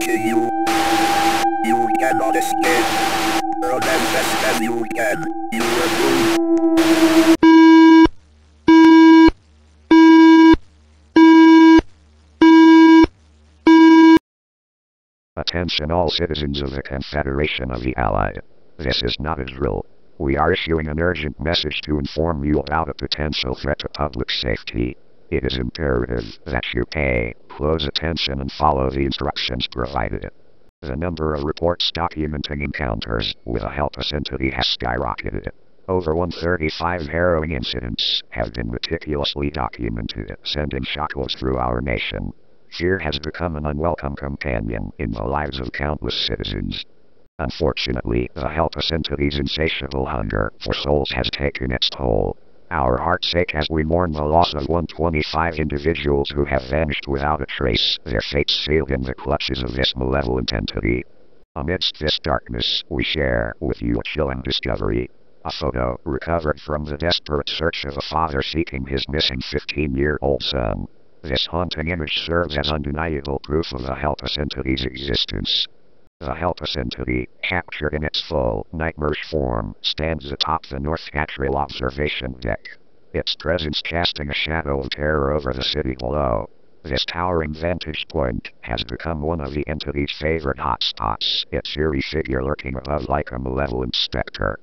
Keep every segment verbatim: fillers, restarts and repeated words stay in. to you. You cannot escape. Run as fast as you can. You will move. Attention all citizens of the Confederation of the Allied. This is not a drill. We are issuing an urgent message to inform you about a potential threat to public safety. It is imperative that you pay close attention and follow the instructions provided. The number of reports documenting encounters with a HelpUs Entity has skyrocketed. Over one hundred thirty-five harrowing incidents have been meticulously documented, sending shockwaves through our nation. Fear has become an unwelcome companion in the lives of countless citizens. Unfortunately, the HelpUs Entity's insatiable hunger for souls has taken its toll. Our hearts ache as we mourn the loss of one hundred twenty-five individuals who have vanished without a trace, their fates sealed in the clutches of this malevolent entity. Amidst this darkness, we share with you a chilling discovery. A photo recovered from the desperate search of a father seeking his missing fifteen-year-old son. This haunting image serves as undeniable proof of the HelpUs Entity's existence. The HelpUs Entity, captured in its full, nightmarish form, stands atop the North Atrial Observation Deck, its presence casting a shadow of terror over the city below. This towering vantage point has become one of the Entity's favorite hotspots, its eerie figure lurking above like a malevolent specter.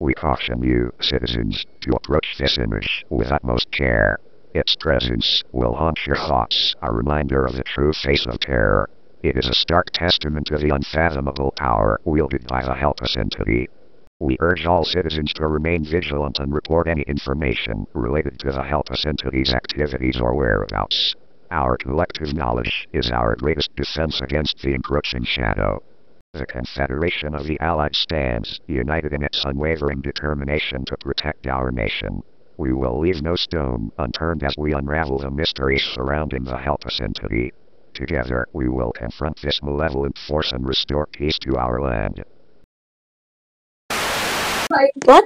We caution you, citizens, to approach this image with utmost care. Its presence will haunt your thoughts, a reminder of the true face of terror. It is a stark testament to the unfathomable power wielded by the HelpUs Entity. We urge all citizens to remain vigilant and report any information related to the HelpUs Entity's activities or whereabouts. Our collective knowledge is our greatest defense against the encroaching shadow. The Confederation of the Allied stands united in its unwavering determination to protect our nation. We will leave no stone unturned as we unravel the mysteries surrounding the HelpUs Entity. Together, we will confront this malevolent force and restore peace to our land. What?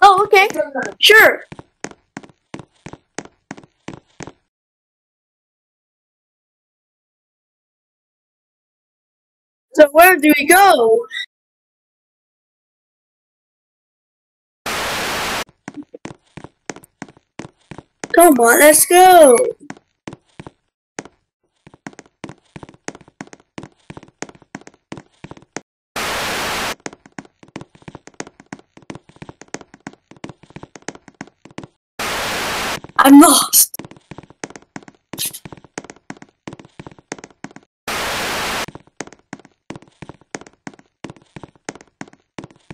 Oh, okay. Sure. So where do we go? Come on, let's go! I'm lost!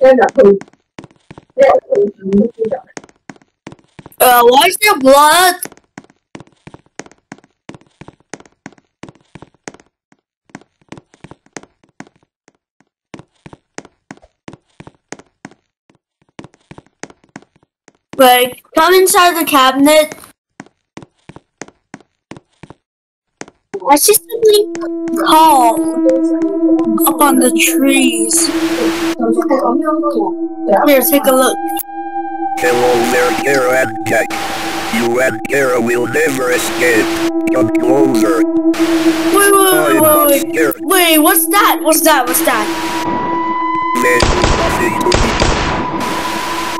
They're not going. They're not going to move it up. Uh, why is there blood? Like, come inside the cabinet. I see something tall up on the trees. Here, take a look. Hello there, Kara and Jack. You and Kara will never escape. Come closer. Wait, wait, wait, wait, wait. Wait, what's that? What's that? What's that?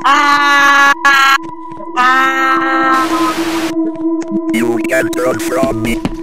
Ah! Ah! You can't run from me.